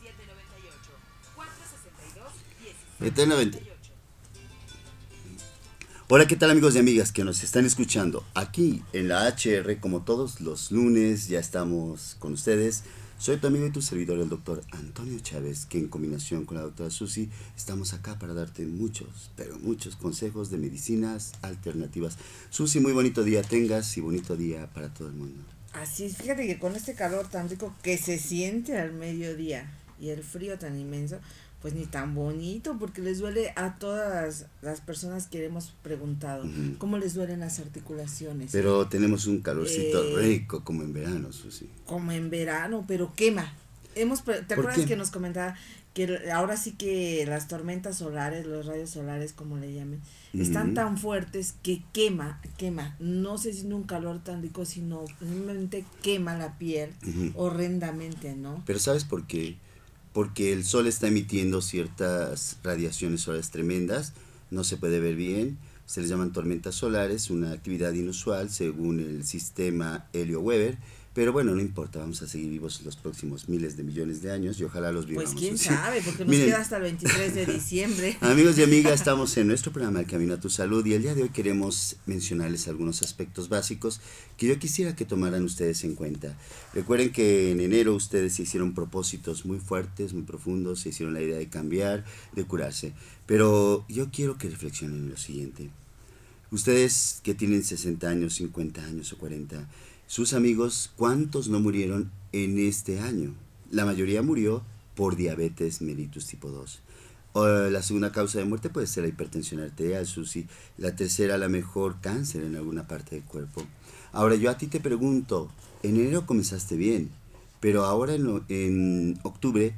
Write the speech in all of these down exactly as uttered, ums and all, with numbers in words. siete noventa y ocho. Hola, ¿qué tal amigos y amigas que nos están escuchando? Aquí en la H R, como todos los lunes, ya estamos con ustedes. Soy tu amigo y tu servidor, el doctor Antonio Chávez, que en combinación con la doctora Susi, estamos acá para darte muchos, pero muchos consejos de medicinas alternativas. Susi, muy bonito día tengas y bonito día para todo el mundo. Así es, fíjate que con este calor tan rico que se siente al mediodía y el frío tan inmenso, pues ni tan bonito, porque les duele a todas las personas que hemos preguntado, uh-huh, cómo les duelen las articulaciones. Pero tenemos un calorcito eh, rico, como en verano, Susi. Como en verano, pero quema. Hemos pre ¿Te acuerdas qué? que nos comentaba que ahora sí que las tormentas solares, los rayos solares, como le llamen, uh-huh, están tan fuertes que quema, quema. No se siente un calor tan rico, sino simplemente quema la piel, uh-huh, horrendamente, ¿no? Pero ¿sabes por qué? Porque el sol está emitiendo ciertas radiaciones solares tremendas, no se puede ver bien, se les llaman tormentas solares, una actividad inusual según el sistema Helio Weber, pero bueno, no importa, vamos a seguir vivos los próximos miles de millones de años y ojalá los vivamos. Pues quién así. sabe, porque nos Miren. queda hasta el veintitrés de diciembre. Amigos y amigas, estamos en nuestro programa El Camino a tu Salud y el día de hoy queremos mencionarles algunos aspectos básicos que yo quisiera que tomaran ustedes en cuenta. Recuerden que en enero ustedes se hicieron propósitos muy fuertes, muy profundos, se hicieron la idea de cambiar, de curarse. Pero yo quiero que reflexionen en lo siguiente. Ustedes que tienen sesenta años, cincuenta años o cuarenta, sus amigos, ¿cuántos no murieron en este año? La mayoría murió por diabetes mellitus tipo dos. Uh, la segunda causa de muerte puede ser la hipertensión arterial, Susi. La tercera, a lo mejor, cáncer en alguna parte del cuerpo. Ahora, yo a ti te pregunto, en enero comenzaste bien, pero ahora en, en octubre,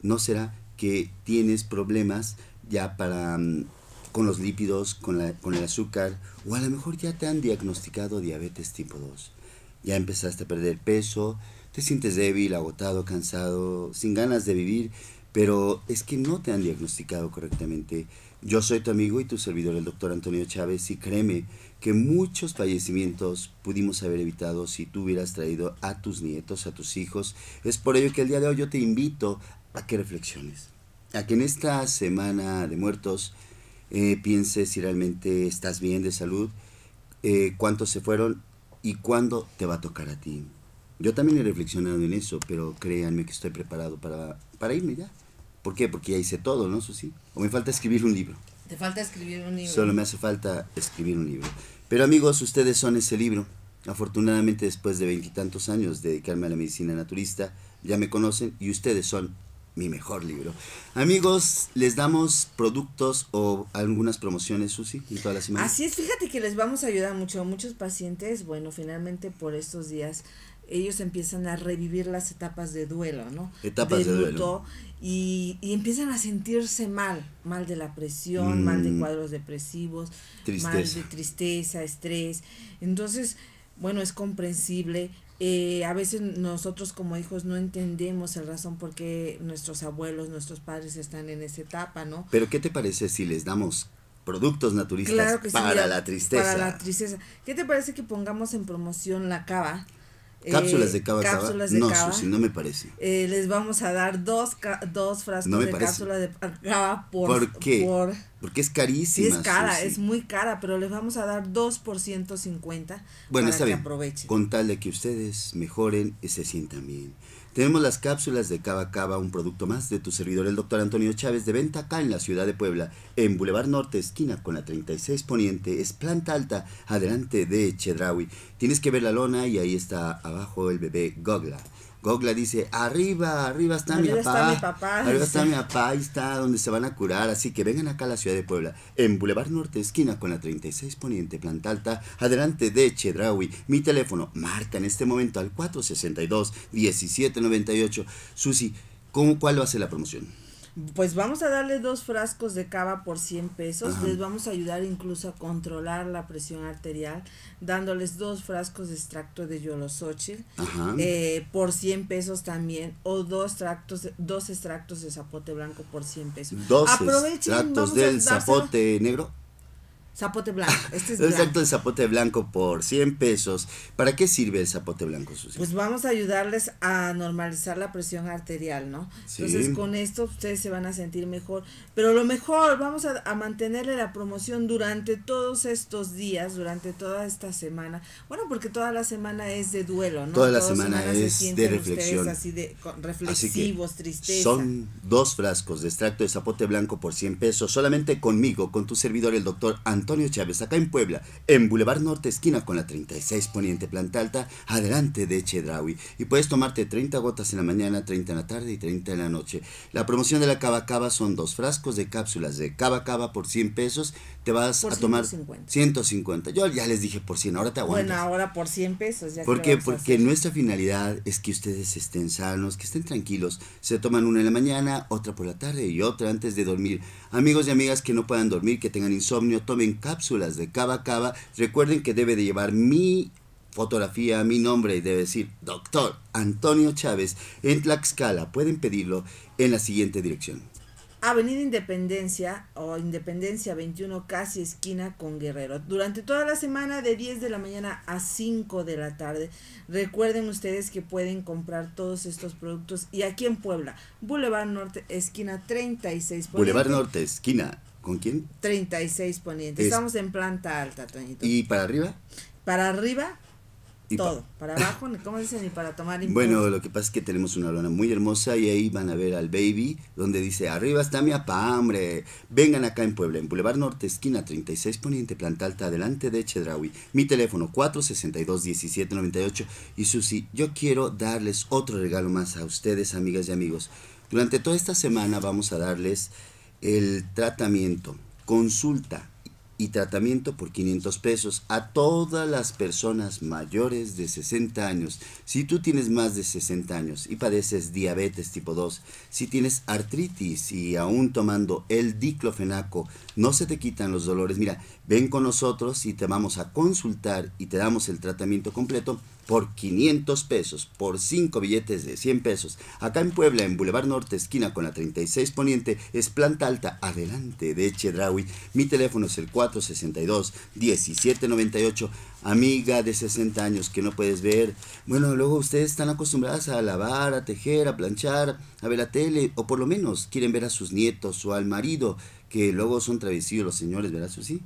¿no será que tienes problemas ya para um, con los lípidos, con, la, con el azúcar? O a lo mejor ya te han diagnosticado diabetes tipo dos. Ya empezaste a perder peso, te sientes débil, agotado, cansado, sin ganas de vivir, pero es que no te han diagnosticado correctamente. Yo soy tu amigo y tu servidor, el doctor Antonio Chávez, y créeme que muchos fallecimientos pudimos haber evitado si tú hubieras traído a tus nietos, a tus hijos. Es por ello que el día de hoy yo te invito a que reflexiones, a que en esta semana de muertos eh, pienses si realmente estás bien de salud, eh, cuántos se fueron, ¿y cuándo te va a tocar a ti? Yo también he reflexionado en eso, pero créanme que estoy preparado para, para irme ya. ¿Por qué? Porque ya hice todo, ¿no, Susi? O me falta escribir un libro. Te falta escribir un libro. Solo me hace falta escribir un libro. Pero amigos, ustedes son ese libro. Afortunadamente, después de veintitantos años de dedicarme a la medicina naturista, ya me conocen y ustedes son mi mejor libro. Amigos, les damos productos o algunas promociones, Susi, en todas las semanas. Así es, fíjate que les vamos a ayudar mucho. Muchos pacientes, bueno, finalmente por estos días, ellos empiezan a revivir las etapas de duelo, ¿no? Etapas de, de duelo. Luto, y, y empiezan a sentirse mal, mal de la presión, mm. mal de cuadros depresivos, tristeza. mal de tristeza, estrés. Entonces, bueno, es comprensible. Eh, a veces nosotros como hijos no entendemos el razón por qué nuestros abuelos, nuestros padres están en esa etapa, ¿no? Pero ¿qué te parece si les damos productos naturistas claro que para sí, mira, la tristeza? Para la tristeza. ¿Qué te parece que pongamos en promoción la cava? Cápsulas de cava, cápsulas cava. De no, cava. Susi, no me parece. Eh, les vamos a dar dos dos frascos no de parece. cápsulas de cava por ¿Por qué? Por, Porque es carísima. Sí es cara, Susi. es muy cara, pero les vamos a dar dos por ciento cincuenta. Bueno, para está que bien. Aprovechen. Con tal de que ustedes mejoren y se sientan bien. Tenemos las cápsulas de cava cava, un producto más de tu servidor, el doctor Antonio Chávez, de venta acá en la ciudad de Puebla, en Boulevard Norte, esquina con la treinta y seis Poniente, es planta alta, adelante de Chedraui. Tienes que ver la lona y ahí está abajo el bebé Gogla. Gogla dice, arriba, arriba está, arriba mi, está papá, mi papá, arriba sí. está mi papá, ahí está donde se van a curar, así que vengan acá a la ciudad de Puebla, en Boulevard Norte, esquina con la treinta y seis Poniente, planta alta, adelante de Chedraui. Mi teléfono, marca en este momento al cuatro sesenta y dos, diecisiete noventa y ocho. Susi, ¿cómo, cuál va a ser la promoción? Pues vamos a darle dos frascos de cava por cien pesos, ajá, les vamos a ayudar incluso a controlar la presión arterial, dándoles dos frascos de extracto de yoloxóchitl eh, por cien pesos también, o dos extractos, dos extractos de zapote blanco por cien pesos. Dos Aprovechen, extractos del zapote negro. Zapote blanco, este es blanco. Exacto, el zapote blanco por cien pesos. ¿Para qué sirve el zapote blanco, Susi? Pues vamos a ayudarles a normalizar la presión arterial, ¿no? Sí. Entonces con esto ustedes se van a sentir mejor. Pero lo mejor, vamos a, a mantenerle la promoción durante todos estos días, durante toda esta semana. Bueno, porque toda la semana es de duelo, ¿no? Toda la toda semana, semana es de reflexión. Así de con, reflexivos, así que tristeza. Son dos frascos de extracto de zapote blanco por cien pesos, solamente conmigo, con tu servidor, el doctor Antonio Antonio Chávez, acá en Puebla, en Boulevard Norte, esquina con la treinta y seis Poniente, planta alta, adelante de Chedraui. Y puedes tomarte treinta gotas en la mañana, treinta en la tarde y treinta en la noche. La promoción de la cava cava son dos frascos de cápsulas de cava cava por cien pesos. Te vas por a tomar ciento cincuenta. Yo ya les dije por cien, ahora te aguantas. Bueno, ahora por cien pesos. Ya. ¿Por qué? Porque nuestra finalidad es que ustedes estén sanos, que estén tranquilos. Se toman una en la mañana, otra por la tarde y otra antes de dormir. Amigos y amigas que no puedan dormir, que tengan insomnio, tomen cápsulas de cava cava. Recuerden que debe de llevar mi fotografía, mi nombre, y debe decir doctor Antonio Chávez en Tlaxcala. Pueden pedirlo en la siguiente dirección: Avenida Independencia o Independencia veintiuno, casi esquina con Guerrero. Durante toda la semana de diez de la mañana a cinco de la tarde. Recuerden ustedes que pueden comprar todos estos productos. Y aquí en Puebla, Boulevard Norte, esquina treinta y seis. Boulevard Norte, esquina ¿con quién? treinta y seis Poniente. Es. Estamos en planta alta, Toñito. ¿Y para arriba? Para arriba, y todo. Pa para abajo, ¿cómo dicen? Y para tomar impulso. Bueno, lo que pasa es que tenemos una lona muy hermosa y ahí van a ver al baby, donde dice, arriba está mi apá, hombre. Vengan acá en Puebla, en Boulevard Norte, esquina treinta y seis Poniente, planta alta, adelante de Chedraui. Mi teléfono, cuatro sesenta y dos, diecisiete noventa y ocho. Y Susi, yo quiero darles otro regalo más a ustedes, amigas y amigos. Durante toda esta semana vamos a darles el tratamiento, consulta y tratamiento por quinientos pesos a todas las personas mayores de sesenta años. Si tú tienes más de sesenta años y padeces diabetes tipo dos, si tienes artritis y aún tomando el diclofenaco no se te quitan los dolores, mira, ven con nosotros y te vamos a consultar y te damos el tratamiento completo por quinientos pesos, por cinco billetes de cien pesos. Acá en Puebla, en Boulevard Norte, esquina con la treinta y seis Poniente, es planta alta, adelante de Chedraui. Mi teléfono es el cuatro sesenta y dos, diecisiete noventa y ocho. Amiga de sesenta años que no puedes ver, bueno, luego ustedes están acostumbradas a lavar, a tejer, a planchar, a ver la tele, o por lo menos quieren ver a sus nietos o al marido, que luego son traviesillos los señores, ¿verdad, Susi?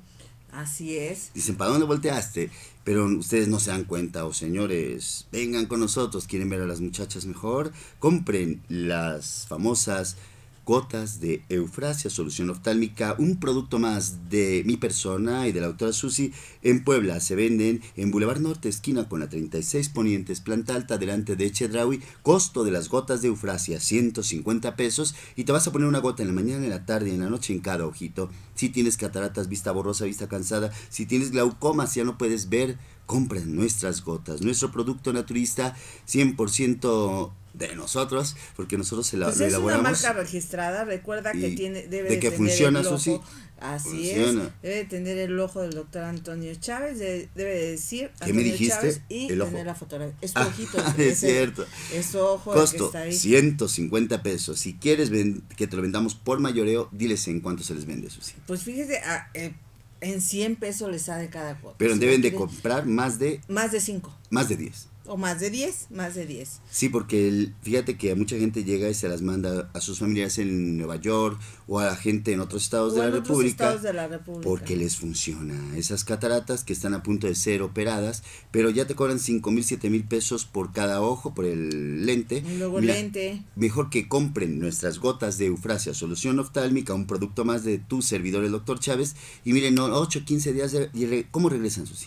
Así es. Dicen, ¿para dónde volteaste? Pero ustedes no se dan cuenta, o oh, señores, vengan con nosotros, quieren ver a las muchachas mejor, compren las famosas gotas de eufrasia, solución oftálmica, un producto más de mi persona y de la doctora Susi. En Puebla se venden en Boulevard Norte, esquina con la treinta y seis Ponientes, planta alta, delante de Chedraui. Costo de las gotas de eufrasia, ciento cincuenta pesos, y te vas a poner una gota en la mañana, en la tarde y en la noche en cada ojito. Si tienes cataratas, vista borrosa, vista cansada, si tienes glaucoma, si ya no puedes ver, compren nuestras gotas, nuestro producto naturista, cien por ciento de nosotros, porque nosotros se la pues elaboramos. Es una marca registrada, recuerda que tiene, debe de que tener funciona, el ojo, Susi, así funciona. Es, debe de tener el ojo del doctor Antonio Chávez, de, debe de decir ¿qué Antonio me dijiste? Chávez y el ojo. Tener la fotografía, es ah, ojito, es cierto, es su ojo. Costo, que está ahí. ciento cincuenta pesos, si quieres ven, que te lo vendamos por mayoreo, diles en cuánto se les vende, Susi. Pues fíjese, a, eh, en cien pesos les sale cada gota. Pero deben de comprar más de... Más de cinco. Más de diez. O más de diez, más de diez. Sí, porque el, fíjate que mucha gente llega y se las manda a sus familiares en Nueva York o a la gente en otros estados, de la, República, estados de la República. Porque les funciona. Esas cataratas que están a punto de ser operadas, pero ya te cobran cinco mil, siete mil pesos por cada ojo, por el lente. Y luego Mira, lente. Mejor que compren nuestras gotas de eufrasia, solución oftálmica, un producto más de tu servidor, el doctor Chávez. Y miren, ocho, quince días, de, ¿cómo regresan, Susi?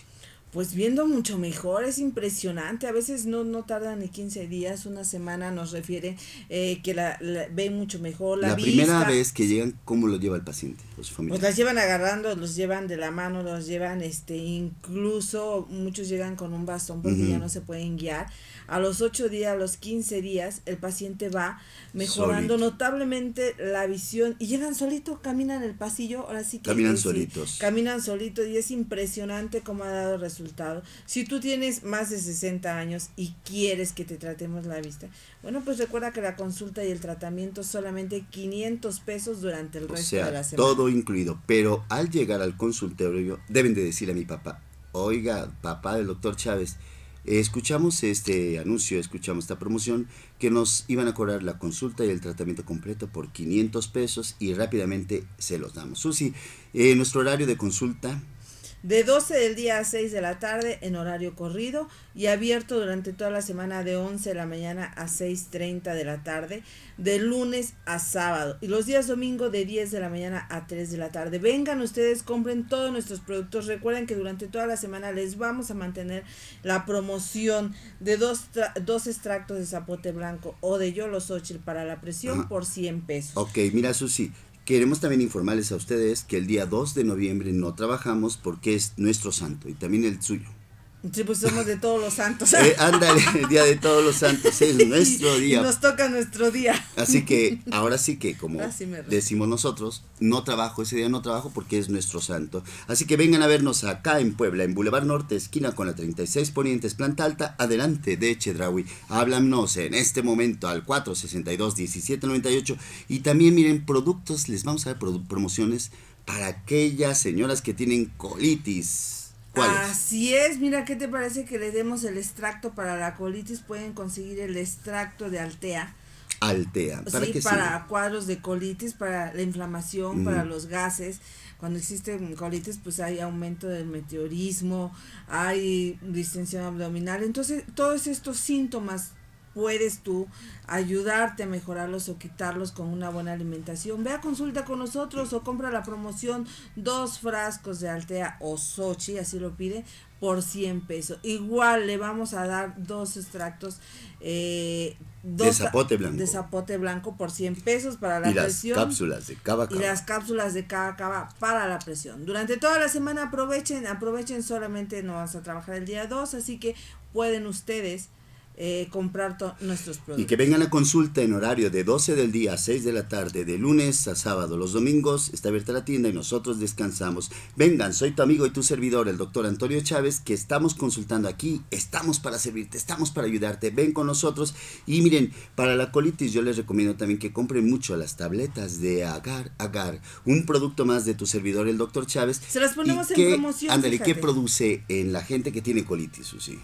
Pues viendo mucho mejor, es impresionante, a veces no no tardan ni quince días, una semana nos refiere eh, que la, la ven mucho mejor, la, la vista. Primera vez que llegan, ¿cómo lo lleva el paciente? Los familiares. Pues las llevan agarrando, los llevan de la mano, los llevan, este, incluso muchos llegan con un bastón porque uh-huh. ya no se pueden guiar. A los ocho días, a los quince días, el paciente va mejorando solito. Notablemente la visión y llegan solito, caminan el pasillo, ahora sí que... Caminan solitos. Sí, caminan solitos y es impresionante cómo ha dado resultados. resultado. Si tú tienes más de sesenta años y quieres que te tratemos la vista, bueno, pues recuerda que la consulta y el tratamiento solamente quinientos pesos durante el resto o sea, de la semana. Todo incluido, pero al llegar al consultorio deben de decirle a mi papá, oiga, papá del doctor Chávez, escuchamos este anuncio, escuchamos esta promoción que nos iban a cobrar la consulta y el tratamiento completo por quinientos pesos y rápidamente se los damos. Susi, eh, nuestro horario de consulta. De doce del día a seis de la tarde en horario corrido y abierto durante toda la semana de once de la mañana a seis treinta de la tarde, de lunes a sábado. Y los días domingo de diez de la mañana a tres de la tarde. Vengan ustedes, compren todos nuestros productos. Recuerden que durante toda la semana les vamos a mantener la promoción de dos, dos extractos de zapote blanco o de yoloxóchitl para la presión, ajá, por cien pesos. Ok, mira, Susi. Queremos también informarles a ustedes que el día dos de noviembre no trabajamos porque es nuestro santo y también el suyo. Sí, pues somos de todos los santos. eh, ándale, el día de todos los santos es nuestro día. Nos toca nuestro día. Así que ahora sí que, como decimos nosotros, no trabajo, ese día no trabajo porque es nuestro santo. Así que vengan a vernos acá en Puebla, en Boulevard Norte, esquina con la treinta y seis Ponientes, planta alta, adelante de Chedraui. Háblanos en este momento al cuatro sesenta y dos, diecisiete noventa y ocho y también miren productos, les vamos a dar promociones para aquellas señoras que tienen colitis. Así es, mira, ¿qué te parece que le demos el extracto para la colitis? Pueden conseguir el extracto de Altea. Altea, ¿para sí, qué para sirve? Cuadros de colitis, para la inflamación, mm. para los gases. Cuando existe colitis, pues hay aumento del meteorismo, hay distensión abdominal. Entonces, todos estos síntomas puedes tú ayudarte a mejorarlos o quitarlos con una buena alimentación. Ve a consulta con nosotros o compra la promoción dos frascos de Altea o Xochitl, así lo pide, por cien pesos. Igual le vamos a dar dos extractos eh, dos de, zapote blanco. de zapote blanco por cien pesos para la y presión. Las cápsulas de cava cava. Y las cápsulas de cava cava para la presión. Durante toda la semana aprovechen, aprovechen, solamente no vas a trabajar el día dos, así que pueden ustedes Eh, comprar nuestros productos. Y que vengan a consulta en horario de doce del día a seis de la tarde, de lunes a sábado. Los domingos está abierta la tienda y nosotros descansamos. Vengan, soy tu amigo y tu servidor, el doctor Antonio Chávez, que estamos consultando aquí. Estamos para servirte, estamos para ayudarte. Ven con nosotros. Y miren, para la colitis yo les recomiendo también que compren mucho las tabletas de agar-agar, un producto más de tu servidor, el doctor Chávez. Se las ponemos en que, promoción. Ándale, ¿qué produce en la gente que tiene colitis, Susi?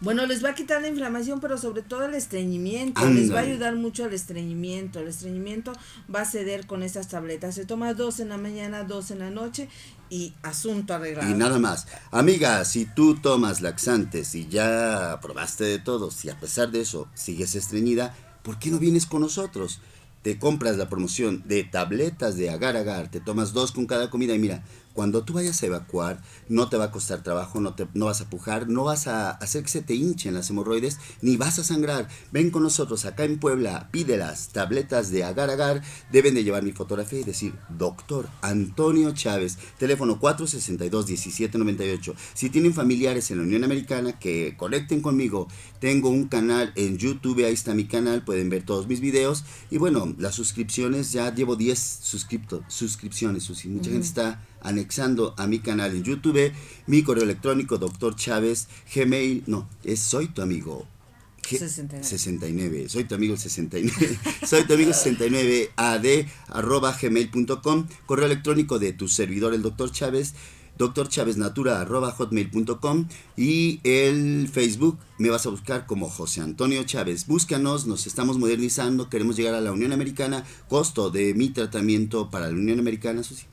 Bueno, les va a quitar la inflamación, pero sobre todo el estreñimiento. Andale. Les va a ayudar mucho al estreñimiento. El estreñimiento va a ceder con estas tabletas. Se toma dos en la mañana, dos en la noche y asunto arreglado. Y nada más. Amiga, si tú tomas laxantes y ya probaste de todo, si a pesar de eso sigues estreñida, ¿por qué no vienes con nosotros? Te compras la promoción de tabletas de agar-agar, te tomas dos con cada comida y mira, cuando tú vayas a evacuar, no te va a costar trabajo, no, te, no vas a pujar, no vas a hacer que se te hinchen las hemorroides, ni vas a sangrar. Ven con nosotros acá en Puebla, pide las tabletas de agar-agar, deben de llevar mi fotografía y decir, doctor Antonio Chávez, teléfono cuatro sesenta y dos, diecisiete noventa y ocho. Si tienen familiares en la Unión Americana, que conecten conmigo, tengo un canal en YouTube, ahí está mi canal, pueden ver todos mis videos, y bueno, las suscripciones, ya llevo diez suscripciones, Susi. Mucha uh-huh. gente está anexando a mi canal en YouTube. Mi correo electrónico, doctor Chávez, Gmail, no, es soy tu amigo sesenta y nueve, soy tu amigo sesenta y nueve, soy tu amigo sesenta y nueve a d arroba gmail punto com, correo electrónico de tu servidor, el doctor Chávez, doctor chaveznatura arroba hotmail punto com, y el Facebook me vas a buscar como José Antonio Chávez. Búscanos, nos estamos modernizando, queremos llegar a la Unión Americana. Costo de mi tratamiento para la Unión Americana, Susi,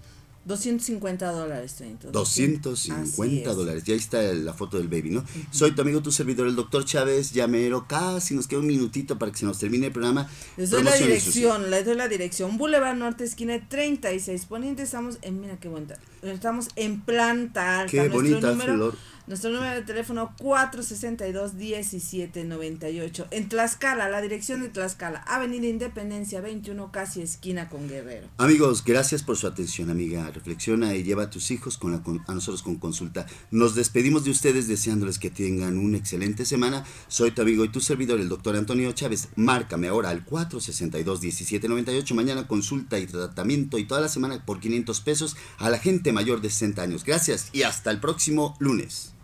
doscientos cincuenta dólares. doscientos cincuenta dólares. Ya está la foto del baby, ¿no? Uh-huh. Soy tu amigo, tu servidor, el doctor Chávez. Llamero, casi nos queda un minutito para que se nos termine el programa. Les doy la dirección, les doy la dirección. Boulevard Norte, esquina treinta y seis Poniente. Estamos en, mira qué bonita, estamos en planta alta. Qué bonita flor. Nuestro número de teléfono cuatro sesenta y dos, diecisiete noventa y ocho. En Tlaxcala, la dirección de Tlaxcala, Avenida Independencia veintiuno, casi esquina con Guerrero. Amigos, gracias por su atención, amiga. Reflexiona y lleva a tus hijos con la, con, a nosotros con consulta. Nos despedimos de ustedes deseándoles que tengan una excelente semana. Soy tu amigo y tu servidor, el doctor Antonio Chávez. Márcame ahora al cuatro sesenta y dos, diecisiete noventa y ocho. Mañana consulta y tratamiento y toda la semana por quinientos pesos a la gente mayor de sesenta años. Gracias y hasta el próximo lunes.